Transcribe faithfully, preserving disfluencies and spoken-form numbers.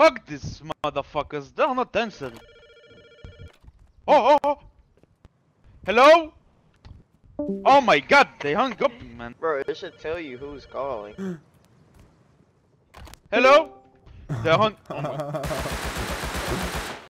Fuck these motherfuckers, they're not answering. Oh, oh, oh! Hello? Oh my god, they hung up, man. Bro, it should tell you who's calling. Hello? They hung- oh my